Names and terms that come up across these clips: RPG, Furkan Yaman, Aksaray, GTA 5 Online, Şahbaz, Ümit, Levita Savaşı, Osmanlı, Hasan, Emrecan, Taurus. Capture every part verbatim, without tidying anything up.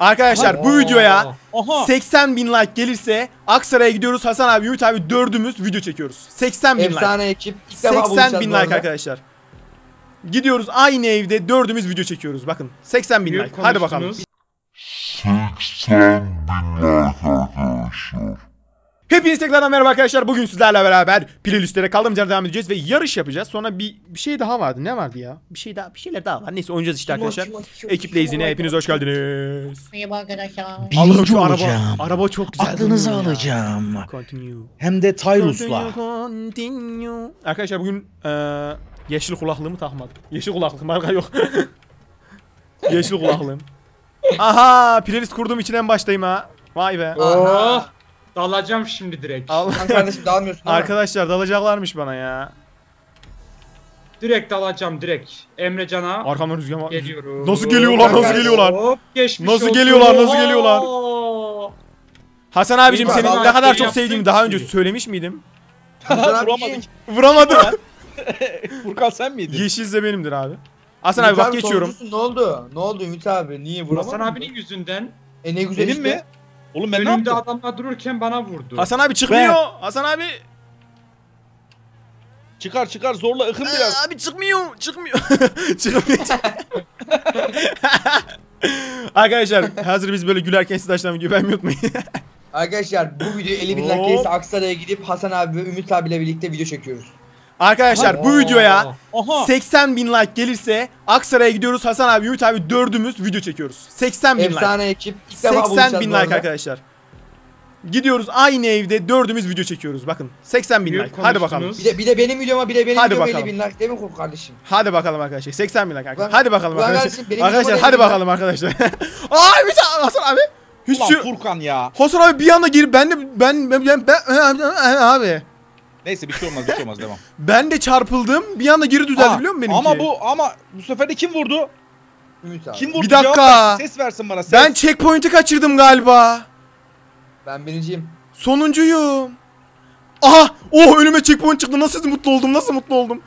Arkadaşlar Aha. bu videoya seksen bin like gelirse Aksaray'a gidiyoruz. Hasan abi, Ümit abi dördümüz video çekiyoruz. seksen bin like. Efsane ekip. seksen bin like arkadaşlar. Gidiyoruz aynı evde dördümüz video çekiyoruz. Bakın seksen bin like. Hadi bakalım. seksen bin like arkadaşlar. Hepiniz tekrardan merhaba arkadaşlar. Bugün sizlerle beraber playlistlere kaldığımız yerden devam edeceğiz ve yarış yapacağız. Sonra bir, bir şey daha vardı. Ne vardı ya? Bir şey daha, bir şeyler daha var. Neyse oynayacağız işte arkadaşlar. Ekiple izine hepiniz hoş geldiniz. Merhaba arkadaşlar. Allah'ım şu araba. Araba çok güzel. Aklınızı alacağım. Continue. Hem de Taurus'la. Arkadaşlar bugün e, yeşil kulaklığımı takmadım. Yeşil kulaklık marka yok. Yeşil kulaklığım. Aha, playlist kurduğum için en baştayım ha. Vay be. Aha. Dalacağım şimdi direkt. Allah kardeşim, dalmıyorsun. Arkadaşlar dalacaklarmış bana ya. Direkt dalacağım direkt. Emrecan'a. Arkamdan rüzgar var. Geliyorum. Nasıl geliyorlar? Nasıl geliyorlar? Hop, nasıl geliyorlar? Nasıl geliyorlar? Hasan abicim, seni ne kadar çok sevdiğimi daha önce söylemiş miydim? Vuramadım. Vuramadım. Furkan sen miydin? Yeşil de benimdir abi. Hasan abi bak geçiyorum. Ne oldu? Ne oldu Ümit abi? Niye vuramadın? Hasan abinin yüzünden. E ne güzel değil mi? Oğlum ben önümde adamlar dururken bana vurdu. Hasan abi çıkmıyor. Ben... Hasan abi. Çıkar çıkar zorla ıkın ee, biraz. Abi çıkmıyor. Çıkmıyor. Çıkmıyor. Arkadaşlar hazır biz böyle gülerken siz açtan videoyu beğenmeyi unutmayın. Arkadaşlar bu videoyu elli bin like gelirse Aksaray'a gidip Hasan abi ve Ümit abiyle birlikte video çekiyoruz. Arkadaşlar Aha. bu videoya Aha. seksen bin like gelirse Aksaray'a gidiyoruz. Hasan abi, Ümit abi dördümüz video çekiyoruz. seksen bin like. Efsane ekip. seksen bin like arkadaşlar. Gidiyoruz aynı evde dördümüz video çekiyoruz. Bakın seksen bin like. Konuştunuz. Hadi bakalım. Bir de, bir de benim videoma, bir de benim videoma elli bin like değil mi kork kardeşim? Hadi bakalım arkadaşlar. seksen bin like arkadaşlar. Hadi bakalım arkadaşlar. Arkadaşlar hadi bakalım arkadaşlar. Ay bir tane Hasan abi. Hiç Ulan Furkan ya. Hasan abi bir anda girip ben de ben ben, ben, ben, ben, ben abi. Neyse bir şey olmaz, bir şey olmaz, devam. Ben de çarpıldım, bir anda geri düzeldi Aa, biliyor musun benimki? Ama bu, ama bu sefer de kim vurdu? Ümit abi. Kim vurdu? Bir dakika. Ses versin bana ses. Ben checkpoint'i kaçırdım galiba. Ben birinciyim. Sonuncuyum. Aha! Oh, önüme checkpoint çıktı, nasıl mutlu oldum, nasıl mutlu oldum.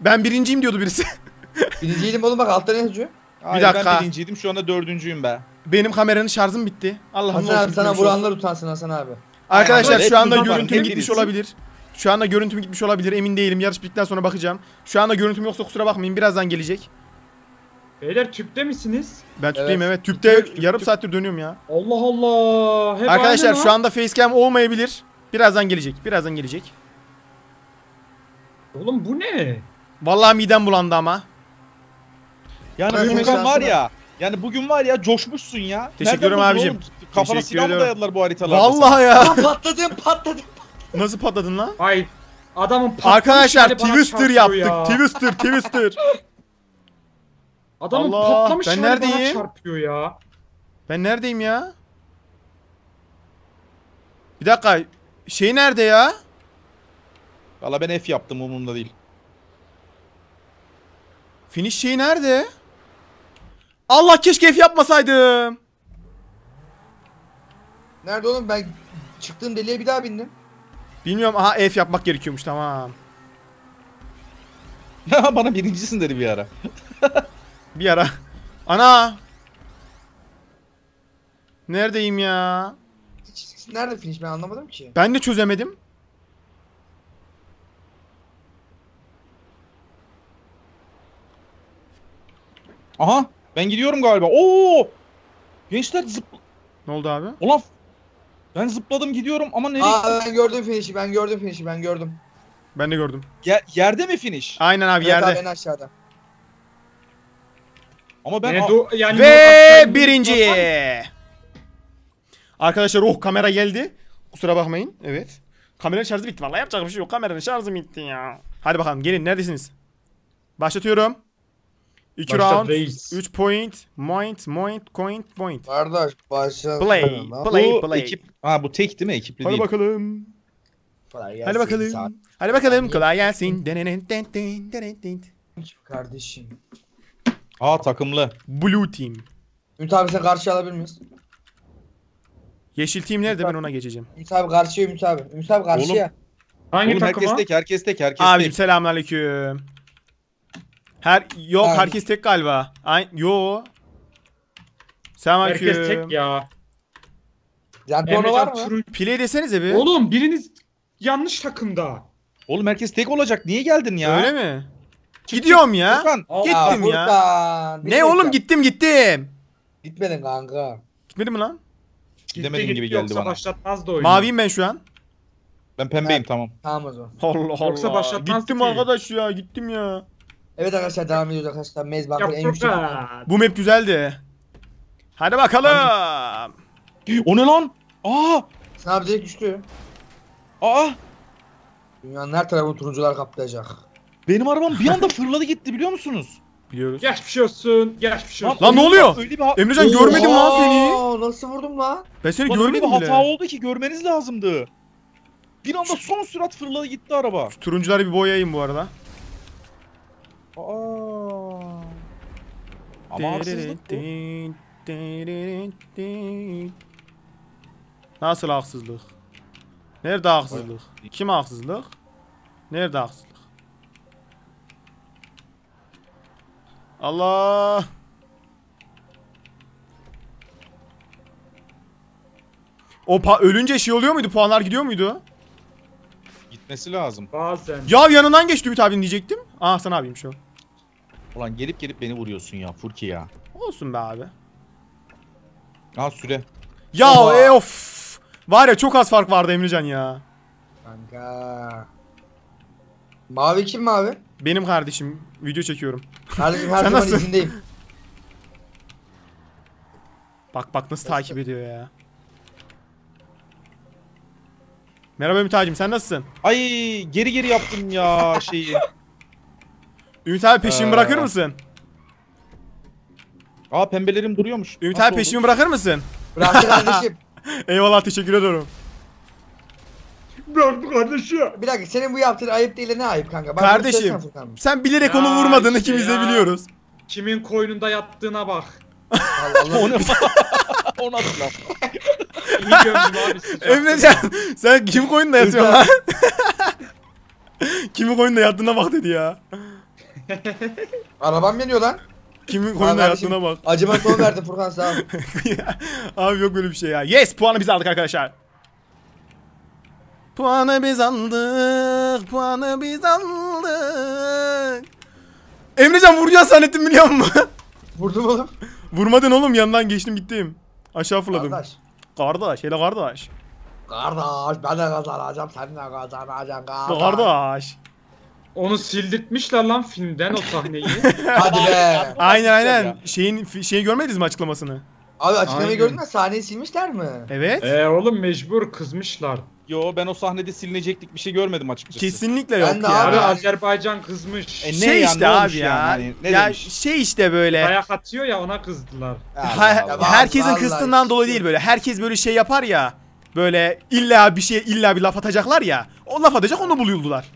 Ben birinciyim diyordu birisi. Birinciydim oğlum, bak altta ne yazıyor? Bir dakika. Ben birinciydim, şu anda dördüncüyüm ben. Benim kameranın şarjım bitti. Allah'ım olsun. Hasan abi sana vuranlar utansın Hasan abi. Arkadaşlar şu anda görüntüm gitmiş olabilir. Şu anda görüntüm gitmiş olabilir. Emin değilim. Yarış bittikten sonra bakacağım. Şu anda görüntüm yoksa kusura bakmayın. Birazdan gelecek. Beyler tüpte misiniz? Ben tüpteyim evet. Tüpte yarım saattir dönüyorum ya. Allah Allah. Arkadaşlar şu anda facecam olmayabilir. Birazdan gelecek. Birazdan gelecek. Oğlum bu ne? Vallahi midem bulandı ama. Yani Furkan var ya. Yani bugün var ya coşmuşsun ya. Teşekkür ederim abicim. Kafana silah mı dayadılar bu haritalarda? Vallahi ya. Lan patladım patladım. Nasıl patladın lan? Ay adamın patlamış. Arkadaşlar twister yaptık. Ya. Twister twister. Adamın Allah, patlamış ben neredeyim? Çarpıyor ya. Ben neredeyim ya? Bir dakika. Şey nerede ya? Valla ben F yaptım, umurumda değil. Finish şeyi nerede? Allah keşke F yapmasaydım. Nerede oğlum, ben çıktığım deliğe bir daha bindim. Bilmiyorum, aha F yapmak gerekiyormuş, tamam. Ya bana birincisin dedi bir ara. Bir ara. Ana. Neredeyim ya? Nerede finish, ben anlamadım ki. Ben de çözemedim. Aha. Ben gidiyorum galiba. Oo! Gençler zıp. Ne oldu abi? Olaf. Ben zıpladım gidiyorum ama nereye? Aa ben gördüm finişi. Ben gördüm finişi. Ben gördüm. Ben de gördüm. Ya, yerde mi finiş? Aynen abi, evet, yerde. Abi, ben aşağıda. Ama ben yani ve birinci. Arkadaşlar oh kamera geldi. Kusura bakmayın. Evet. Kameranın şarjı bitti. Vallahi yapacak bir şey yok. Kameranın şarjı bitti ya. Hadi bakalım gelin, neredesiniz? Başlatıyorum. iki round, üç point, point, point, point, point. Kardeş başlayalım. Play, play, play. Ekip, ha bu tek değil mi? Ekipli değil. Hadi bakalım. Hadi bakalım. Hadi bakalım. Kolay gelsin. Kardeşim. Aa takımlı. Blue team. Ümit abi sen karşı alabilir miyiz? Yeşil team nerede, ben ona geçeceğim. Ümit abi karşıya, Ümit abi. Ümit abi karşıya. Hangi takıma? Herkes tek, herkes tek, herkes tek. Abicim selamünaleyküm. Her yok abi. Herkes tek galiba. Ay yo. Selamünaleyküm. Herkes tek ya. Emrecan var mı? Play desenize bir. Oğlum biriniz yanlış takımda. Oğlum herkes tek olacak. Niye geldin ya? Öyle mi? Çık, gidiyorum çık, ya. Çıkan. Gittim ya. Buradan. Ne Bilmiyorum. Oğlum gittim gittim. Gitmedin kanka. Gitmedin mi lan? Gitmedin gibi gitti, geldi bana. Başlatmaz da oyunu. Maviyim ben şu an. Ben pembeyim, ha, tamam. Tamam o zaman. Allah Allah. Yoksa başlatmaz. Gittim ki arkadaş ya, gittim ya. Evet arkadaşlar devam ediyoruz arkadaşlar. Mezbanker en güçlü. Bu map güzeldi. Hadi bakalım. O ne lan? Aa! Sana direkt düştü. Aa! Dünyanın her tarafını turuncular kaplayacak. Benim arabam bir anda fırladı gitti, biliyor musunuz? Biliyoruz. Geçmiş olsun, geçmiş olsun. Lan ne oluyor? Emrecan görmedim lan seni. Nasıl vurdum lan? Ben seni lan görmedim bile. Hata oldu ki görmeniz lazımdı. Bir anda son sürat fırladı gitti araba. Şu turuncuları bir boyayayım bu arada. Aa. Ama haksızlık bu. Nasıl haksızlık? Nerede haksızlık? Kim haksızlık? Nerede haksızlık? Allah! O ölünce şey oluyor muydu? Puanlar gidiyor muydu? Gitmesi lazım. Bazen. Ya yanından geçti Ümit abim diyecektim. Aa sen abim şu. Ulan gelip gelip beni vuruyorsun ya Furki ya. Olsun be abi. Al süre. Ya e, of. Var ya çok az fark vardı Emrecan ya. Kanka. Mavi kim mavi? Benim kardeşim. Video çekiyorum. Kardeşim her zaman izindeyim. Bak bak nasıl takip ediyor ya. Merhaba Ümit abicim, sen nasılsın? Ay geri geri yaptım ya şeyi. Ümit abi peşimi ee... bırakır mısın? Aa pembelerim duruyormuş. Ümit abi peşimi oldu? Bırakır mısın? Bıraktı kardeşim. Eyvallah, teşekkür ederim. Bıraktı kardeşim. Bir dakika, senin bu yaptığın ayıp değil de ne ayıp kanka? Bana kardeşim sen bilerek ya onu vurmadığını işte ikimiz de biliyoruz. Kimin koynunda yattığına bak. Onu onu hatırla. İyi gömdüm abi sizi. Emrecan sen kim koyunda yatıyorsun lan? Kimin koyunda yattığına bak dedi ya. Arabam yanıyor lan. Kimin koyunda yattığına bak. Acaba son verdi Furkan sağ ol. Abi yok böyle bir şey ya. Yes, puanı biz aldık arkadaşlar. Puanı biz aldık. Puanı biz aldık. Emrecan vuracağız zannettim biliyor musun? Vurdum oğlum. Vurmadın oğlum, yandan geçtim gittim. Aşağı fırladım. Kardeş. Kardeş, hele kardeş. Kardeş, ben de kazanacağım, sen de kazanacaksın kardeş. Kardeş. Onu sildirtmişler lan filmden o sahneyi. Hadi be. Aynen aynen. Şeyin şeyi görmediniz mi açıklamasını? Abi açıklamayı gördün mü? Sahneyi silmişler mi? Evet. Eee oğlum mecbur, kızmışlar. Yo ben o sahnede silinecektik bir şey görmedim açıkçası. Kesinlikle yok ben ya. Abi Azerbaycan kızmış. E ne şey yani, işte abi ya. Yani? Ne ya demiş? Şey işte böyle. Ayak atıyor ya, ona kızdılar. Ha, ya herkesin Allah kızdığından Allah dolayı değil böyle. Herkes böyle şey yapar ya. Böyle illa bir şey illa bir laf atacaklar ya. O laf atacak onu buluyordular.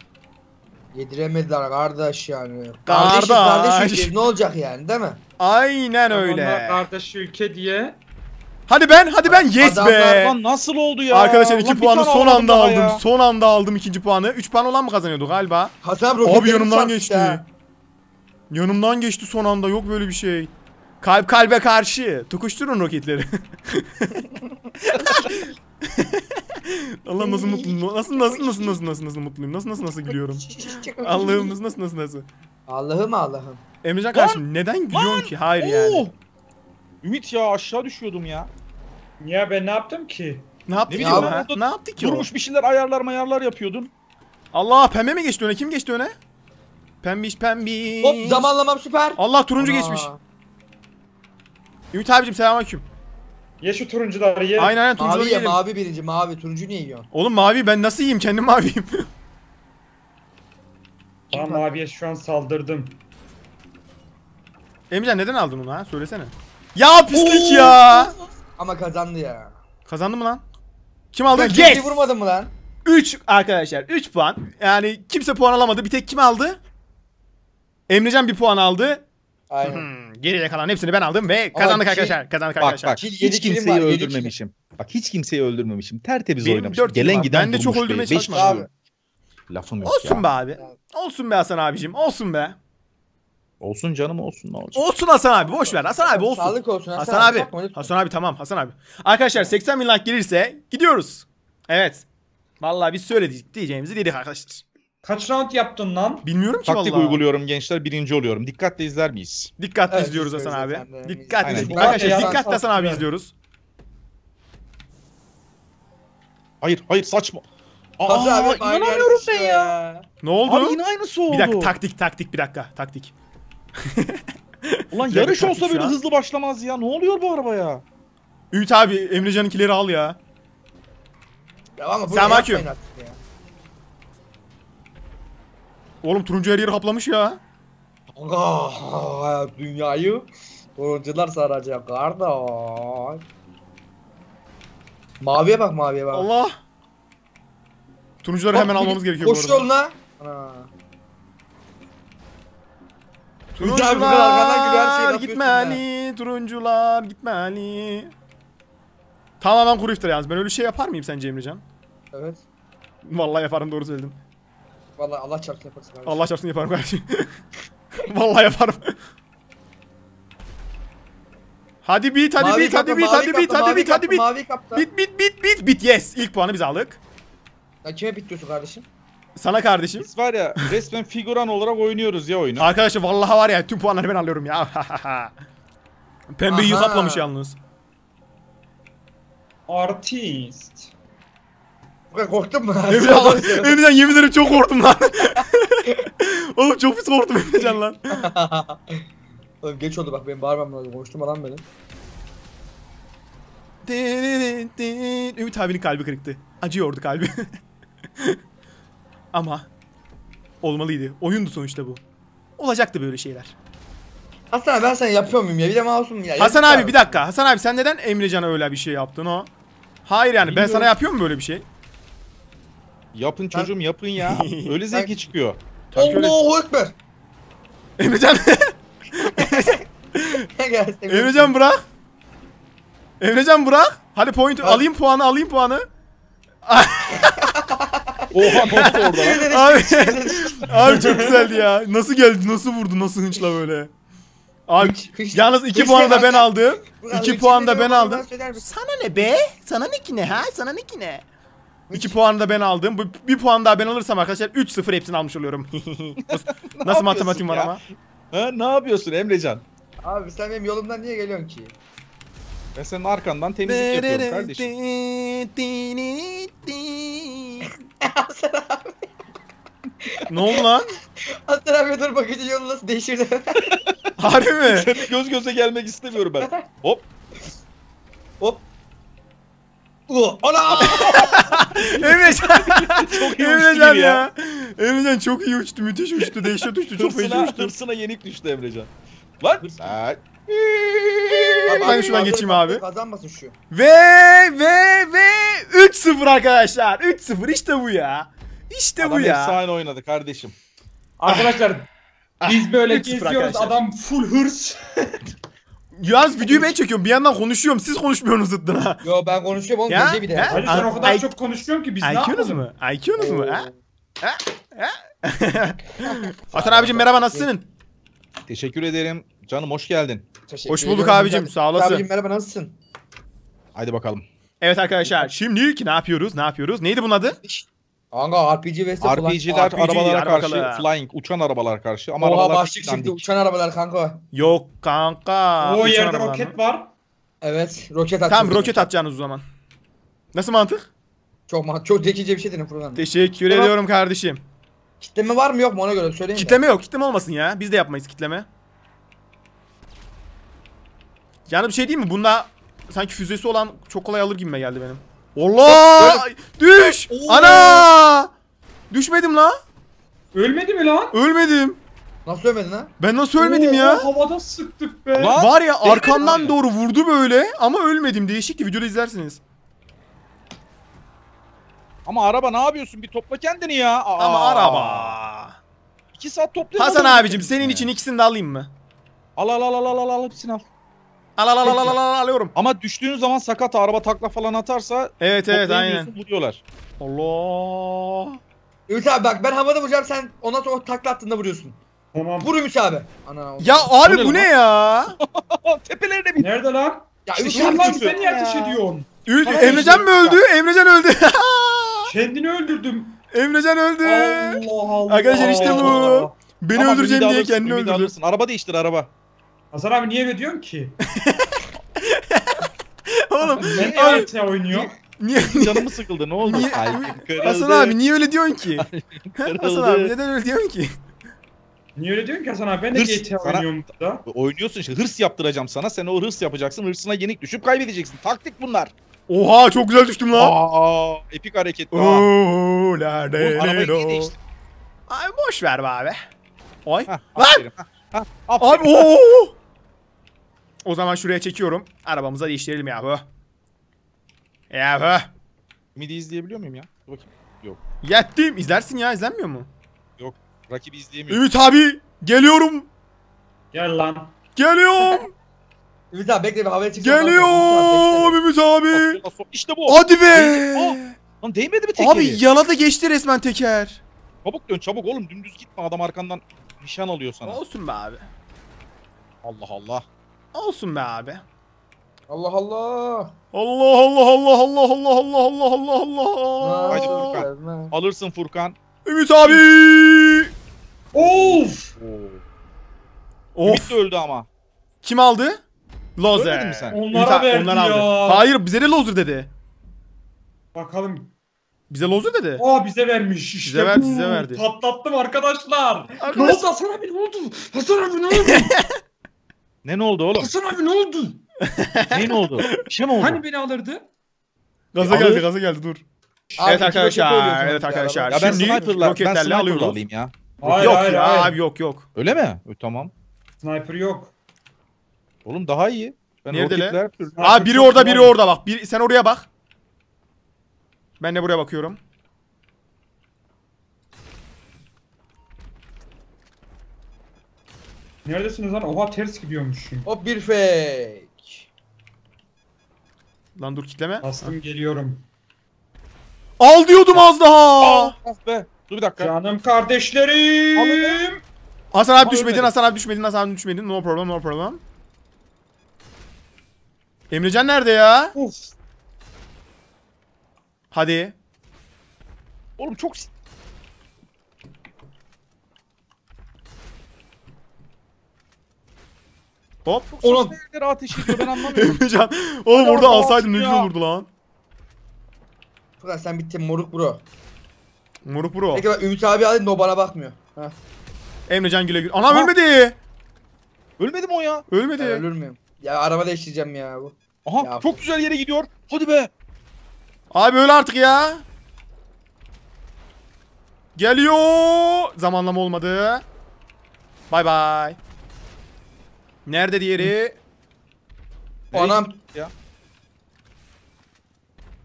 Yediremediler kardeş yani. Kardeş kardeş ne olacak yani değil mi? Aynen öyle. Onlar kardeş ülke diye. Hadi ben, hadi ben, yes be! Nasıl oldu ya? Arkadaşlar iki puanı son anda aldım, ya. son anda aldım ikinci puanı. üç puan olan mı kazanıyordu galiba? Hasan abi yanımdan geçti. Ya. Yanımdan geçti son anda, yok böyle bir şey. Kalp kalbe karşı, tokuşturun roketleri. Allah'ım nasıl mutluyum, nasıl nasıl nasıl nasıl nasıl nasıl mutluyum, nasıl nasıl nasıl gülüyorum. Allah'ım nasıl nasıl nasıl nasıl. Allah'ım Allah'ım. Emrecan kardeşim neden gülüyorsun ki? Hayır Oo. yani. Ümit ya aşağı düşüyordum ya. Ya ben ne yaptım ki? Ne yaptın ya? Orada ne yaptı ki? Durmuş bir şeyler ayarlar mayarlar yapıyordun. Allah, pembe mi geçti öne? Kim geçti öne? Pembiş pembiş. Hop zamanlamam süper. Allah turuncu Ana. geçmiş. Ümit abicim selamünaleyküm. Ye şu turuncuları ye. Aynen aynen turuncuları mavi ye. Yerim. Mavi birinci mavi. Turuncu niye yiyorsun? Oğlum mavi ben nasıl yiyeyim? Kendim maviyim. Ben maviye şu an saldırdım. Emrecan neden aldın onu ha? Söylesene. Ya pislik Oo. ya. Ama kazandı ya. Kazandı mı lan? Kim aldı? Yes. Vurmadın mı lan? üç arkadaşlar, üç puan. Yani kimse puan alamadı. Bir tek kim aldı? Emrecan bir puan aldı. Aynen. Hmm, geriye kalan hepsini ben aldım ve kazandık arkadaşlar. Kazandık arkadaşlar. Bak, bak hiç kimseyi öldürmemişim. Bak hiç kimseyi öldürmemişim. Tertemiz oynamışım. Gelen giden de çok öldürmeye çalışmadım. Lafım yok. Olsun be abi. Olsun be Hasan abicim. Olsun be. Olsun canım, olsun, ne olacak? Olsun Hasan abi, boş ver. Hasan abi olsun. Sağlık olsun Hasan, Hasan abi. abi. Hasan abi tamam, Hasan abi. Arkadaşlar seksen bin like gelirse gidiyoruz. Evet. Vallahi biz söyledik, diyeceğimizi dedik arkadaşlar. Kaç round yaptın lan? Bilmiyorum ki vallahi. Taktik uyguluyorum gençler, birinci oluyorum. Dikkatle izler miyiz? Dikkatle evet, izliyoruz Hasan abi. Dikkatle. Dikkatle dikkat dikkat Hasan abi izliyoruz. Hayır, hayır saçma. Aa, abi, inanamıyorum sen ya. Ne oldu? Abi yine aynısı oldu. Bir dakika, taktik taktik bir dakika taktik. Ulan yarış olsa böyle ya. Hızlı başlamaz ya. Ne oluyor bu arabaya? Ümit abi Emrecan'ınkileri al ya. Ya sen bakıyorum. Ya. Oğlum turuncu her yeri kaplamış ya. Aaaa dünyayı turuncular saracak kardeş. Maviye bak, maviye bak. Allah. Turuncuları hemen almamız gerekiyor. Koşuyorum la. Turuncular gitmeli, turuncular gitmeli. Tamamen kuru iftira yalnız. Ben öyle şey yapar mıyım sence Emrecan? Evet. Vallahi yaparım, doğru söyledim. Vallahi Allah çarpsın yaparsın. Allah çarpsın yaparım kardeşim. Vallahi yaparım. Hadi bit, hadi bit, hadi bit, hadi bit, hadi bit, hadi bit. Bit, bit, bit, bit, bit. Yes, ilk puanı biz aldık. Ya kime bit diyorsun kardeşim? Sana kardeşim. Biz var ya resmen figüran olarak oynuyoruz ya oyunu. Arkadaşlar vallahi var ya tüm puanları ben alıyorum ya. Pembeyi yukaplamış yalnız. Artist. Korktun mu? Emrecan yemin ederim çok korktum lan. Oğlum çok pis korktum Emrecan lan. Oğlum geç oldu bak, benim bağırmam lazım, konuşturma lan beni. Ümit abinin kalbi kırıktı. Acıyordu kalbi. Ama olmalıydı. Oyundu sonuçta bu. Olacaktı böyle şeyler. Hasan abi ben sana yapıyor muyum ya? Bir de masum ya. Hasan abi, abi bir dakika. Hasan abi sen neden Emrecan'a öyle bir şey yaptın o? Hayır yani bilmiyorum. Ben sana yapıyor mu böyle bir şey? Yapın çocuğum ben... yapın ya. Öyle zevki çıkıyor. Allahu Ekber. Emrecan. Emrecan bırak. Emrecan bırak. Hadi point ben... alayım puanı, alayım puanı. Oha bastı orada. Abi, abi çok güzeldi ya. Nasıl geldi? Nasıl vurdu? Nasıl hınçla böyle? Abi yalnız iki puanı da ben aldım. iki puanı da ben aldım. Sana ne be? Sana ne ki ne ha? Sana ne ki ne? iki puanı da ben aldım. Bir, bir puan daha ben alırsam arkadaşlar üç sıfır hepsini almış oluyorum. Nasıl, nasıl matematiğim var ama? Ha, ne yapıyorsun Emrecan? Abi sen benim yolumdan niye geliyorsun ki? Ben senin arkandan temizlik yapıyorum kardeşim. Hasan abi. Ne oldu lan? Hasan abi dur bakıcı yolu nasıl değiştirdi. Harbi mi? Senin göz göze gelmek istemiyorum ben. Hop. Hop. Ana! Emrecan! Çok iyi Emrecan ya. ya. Emrecan çok iyi uçtu, müthiş uçtu, dehşet uçtu, çok feci uçtu. Hırsına yenik düştü Emrecan. Lan! Ben şuradan geçeyim abi. Kazanmasın şu. Ve ve ve üç sıfır arkadaşlar. üç sıfır işte bu ya. İşte adam bu ya. Adam efsane oynadı kardeşim. Arkadaşlar ah, biz böyle ah, geziyoruz, adam full hırs. Yalnız videoyu ben çekiyorum, bir yandan konuşuyorum, siz konuşmuyorsunuz zıttına ha. Yo ben konuşuyorum oğlum, gece bir de. Hadi sen o kadar I çok konuşuyorsun ki biz I ne yapalım? mu? I Q'nuz mu? Ha? Ha? Ha? Hasan abicim merhaba, nasılsın? Teşekkür ederim. Canım hoş geldin. Teşekkür hoş bulduk abicim, sağ olasın. Abicim merhaba, nasılsın? Haydi bakalım. Evet arkadaşlar, şimdi ne yapıyoruz, ne yapıyoruz? Neydi bunun adı? Kanka R P G vs R P G'ler arabalara karşı, flying uçan arabalar karşı ama oha, arabalar başlık şimdi dik. Uçan arabalar kanka. Yok kanka. O yerde roket mı? var. Evet, roket atacağız. Tam roket atacağınız o zaman. Nasıl mantık? Çok mantık. Çok zekice bir şey dedin programda. Teşekkür kitleme ediyorum kardeşim. Kitleme var mı yok mu ona göre söyleyin. Kitleme de. yok, kitleme olmasın ya. Biz de yapmayız kitleme. Yani bir şey değil mi? Bunda sanki füzesi olan çok kolay alır gibime geldi benim. Allah! Düş! Oo. Ana! Düşmedim la. Ölmedi mi lan? Ölmedim. Nasıl ölmedin lan? Ben nasıl ölmedim Oo, ya? Havada sıktık be. Lan, var ya arkamdan doğru vurdu böyle ama ölmedim. Değişikti, videoda izlersiniz. Ama araba ne yapıyorsun? Bir topla kendini ya. Aa. Ama araba. iki saat topla. Hasan abicim senin için ikisini de alayım mı? Al al al al al al al hepsini al. Al al al al al al alıyorum. Ama düştüğün zaman sakat, araba takla falan atarsa evet evet aynen vuruyorlar. Allah. Ümit abi bak ben havada vuracağım, sen ona sonra takla attığında vuruyorsun. Tamam. Vur Ümit abi. Ana, ya abi bu, bu ne, ne ya? Tepelerine bir. Nerede lan? Ya Ümit abi sen niye ateş ediyorsun? Emrecan mı öldü? Emrecan öldü. Kendini öldürdüm. Emrecan öldü. Allah Allah. Arkadaşlar işte bu. Beni tamam, öldüreceğim diye alırsın, kendini öldürdü. Araba değiştir araba. Hasan abi niye eve diyorsun ki? Oğlum. Niye öyle oynuyor? Niye? Canımı sıkıldı ne oldu? Hasan abi niye öyle diyorsun ki? Hasan abi neden öyle diyorsun ki? Niye öyle diyorsun ki Hasan abi? Ben de G T A oynuyorum burada. Oynuyorsun işte, hırs yaptıracağım sana. Sen o hırs yapacaksın. Hırsına yenik düşüp kaybedeceksin. Taktik bunlar. Oha çok güzel düştüm lan. Aa, epik hareket. Ooo nerede? Arabayı niye değiştirdin? Abi boş ver be abi. Oy. Hah, lan. Aferin, hah, hah, aferin. Abi ooo. O zaman şuraya çekiyorum. Arabamıza değiştirelim yahu. Yahu. Ümit'i izleyebiliyor muyum ya? Dur bakayım. Yok. Yettim. İzlersin ya, izlenmiyor mu? Yok. Rakibi izleyemiyorum. Ümit abi geliyorum. Gel lan. Geliyorum. Ümit abi bekle bir havaya çıksana. Geliyorum Ümit abi. İşte bu. Hadi be. Lan değmedi mi tekeri? Abi yana da geçti resmen teker. Çabuk dön çabuk oğlum, dümdüz gitme, adam arkandan nişan alıyor sana. Olsun be abi. Allah Allah. Olsun be abi. Allah Allah. Allah Allah Allah Allah Allah Allah Allah Allah. Haydi Furkan. Alırsın Furkan. Ümit abi. Of. Of. Ümit de öldü ama. Kim aldı? Lozer. Ölmedin mi sen? Onlara verdi onlar aldı ya. Hayır bize de Lozer dedi. Bakalım. Bize Lozer dedi. Aa bize vermiş. İşte bize verdi, size verdi. Patlattım arkadaşlar. Arkadaş... Ne oldu Hasan abi, ne oldu? Hasan abi ne oldu? Ne ne oldu oğlum? Hasan abi ne oldu? Ne ne oldu? Şey mi oldu? Hani beni alırdı? Gaza e, geldi, gaza geldi dur. Abi, evet arkadaşlar, evet arkadaşlar. Ya ben sniper'la, ben sniper'la alayım ya. Hayır, yok hayır, ya hayır. Abi yok yok. Öyle mi? E, tamam. Sniper yok. Oğlum daha iyi. Ben roketler. Abi biri orada, biri orada bak. Bir, sen oraya bak. Ben de buraya bakıyorum. Neredesiniz lan? Oha ters gidiyormuşum. Hop bir fake. Lan dur kitleme. Bastım geliyorum. Al diyordum az daha. Al, al be. Dur bir dakika. Canım kardeşlerim. Hasan abi, abi düşmedin, Hasan abi düşmedin, Hasan abi düşmedin. No problem, no problem. Emrecan nerede ya? Of. Hadi. Oğlum çok... Hop. Oğlum. Ateş ediyor, ben anlamıyorum. Emrecan. Oğlum orada alsaydım ne güzel olurdu lan. Fırat sen bittin moruk bro. Moruk bro. Peki bak Ümit abi hadi no bana bakmıyor. Heh. Emrecan güle güle. Anam ölmedi. Ölmedi mi o ya? Ölmedi. Ya, ölür müyüm? Ya araba değiştireceğim ya bu. Aha ya, çok bu. Güzel yere gidiyor. Hadi be. Abi öl artık ya. Geliyor. Zamanlama olmadı. Bay bay. Nerede diğeri? Anam. Ya.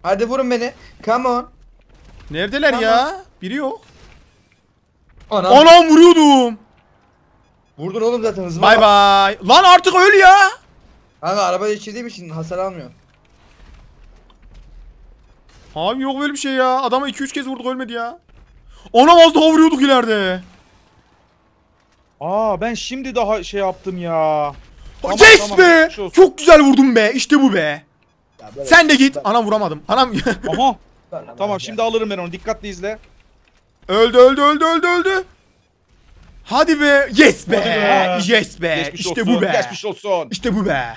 Hadi vurun beni. Come on. Neredeler Anam. Ya? Biri yok. Anam. Anam vuruyordum. Vurdun oğlum zaten hızlı. Bay bay. Lan artık öl ya. Kanka araba geçirdiğim için hasar almıyor. Abi yok böyle bir şey ya. Adama iki üç kez vurduk ölmedi ya. Ona az daha vuruyorduk ileride. Aa ben şimdi daha şey yaptım ya. Tamam, yes tamam, be. Şey çok güzel vurdum be. İşte bu be. Sen de git. Ben... Anam vuramadım. Anam. Aha. Tamam şimdi alırım ben onu. Dikkatli izle. Öldü öldü öldü öldü öldü. Hadi be. Yes be. be. Yes be. Geçmiş işte olsun. Bu be. Geçmiş olsun. İşte bu be.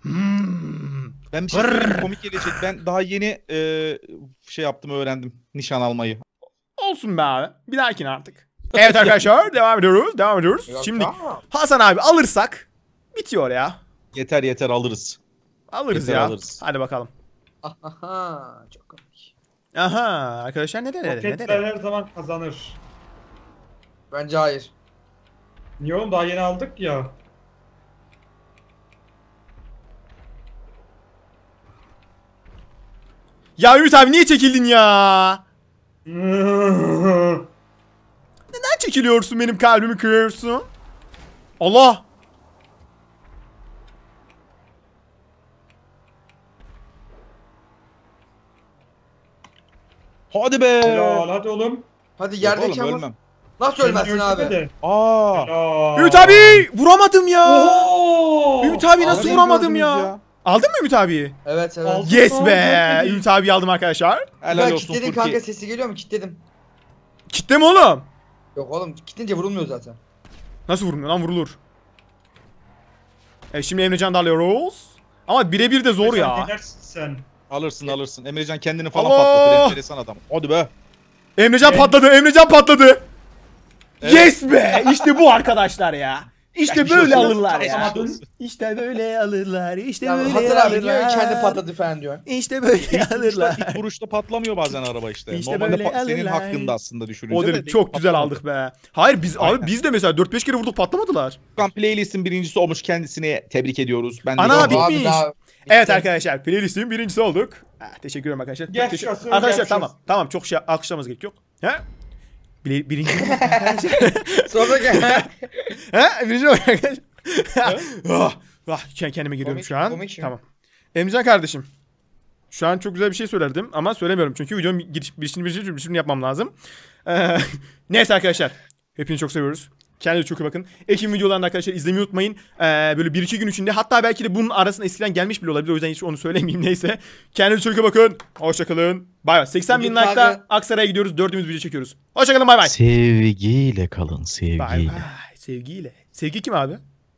Hmm. Ben bir şey komik gelecek. Ben daha yeni e, şey yaptım, öğrendim nişan almayı. Olsun be abi. Bir dahakine artık. Evet arkadaşlar devam ediyoruz. Devam ediyoruz. Biraz şimdi daha. Hasan abi alırsak bitiyor ya. Yeter yeter alırız. Alırız yeter, ya. Alırız. Hadi bakalım. Aha çok komik. Aha arkadaşlar ne derler? Roketler her zaman kazanır. Bence hayır. Niye oğlum daha yeni aldık ya. Ya Ümit abi niye çekildin ya? Neden çekiliyorsun, benim kalbimi kırıyorsun? Allah! Hadi be! Helal, hadi oğlum. Hadi yerdeki ama. Nasıl ölmezsin abi? De. Aa. Aa. Ümit abi vuramadım ya. Oo. Ümit abi nasıl abi vuramadım ya? ya? Aldın mı Ümit abi? Evet evet. Aldım. Yes be. Ümit abi aldım arkadaşlar. Ben kilitledim kanka, sesi geliyor mu? Kilitledim. Kilitle mi oğlum? Yok oğlum, kilitlince vurulmuyor zaten. Nasıl vurulmuyor lan, vurulur. Evet şimdi Emrecan dalıyor Rose. Ama birebir de zor ya. Sen. Alırsın alırsın. Emrecan kendini falan patladı. Enteresan adam. Hadi be. Emrecan patladı. Emrecan patladı. Evet. Yes be! İşte bu arkadaşlar ya. İşte ya böyle alırlar ya. İşte böyle alırlar. İşte ya böyle Hasan alırlar. Hasan kendi patladı falan diyor. İşte böyle ilk alırlar. İlk vuruşta patlamıyor bazen araba işte. İşte normalde böyle alırlar. Senin hakkında aslında düşürünce. O de çok güzel aldık be. Hayır biz aynen. Abi biz de mesela dört beş kere vurduk, patlamadılar. Playlist'in birincisi olmuş, kendisini tebrik ediyoruz. Ben ana bitmiş. Abi, evet arkadaşlar playlist'in birincisi olduk. Ah, teşekkür ederim arkadaşlar. Teşekkür. Arkadaşlar gerçek. tamam. Tamam çok şey alkışlamamız gerek yok. He? Birinci sonra gel. He? Birinci olarak. Vah vah kendime giriyorum şu an. Tamam. Emrecan kardeşim. Şu an çok güzel bir şey söylerdim ama söylemiyorum çünkü videonun girişini bir şey yapmam lazım. Ee, neyse arkadaşlar. Hepinizi çok seviyoruz. Kendinize çok iyi bakın. Ekim videolarını arkadaşlar izlemeyi unutmayın. Ee, böyle bir iki gün içinde, hatta belki de bunun arasında eskiden gelmiş bile olabilir. O yüzden hiç onu söylemeyeyim neyse. Kendinize çok iyi bakın. Hoşçakalın. Bay bay. seksen bin like'da Aksaray'a gidiyoruz. Dördümüz video çekiyoruz. Hoşçakalın, bay bay. Sevgiyle kalın, sevgiyle. Bay bay. Sevgiyle. Sevgi kim abi?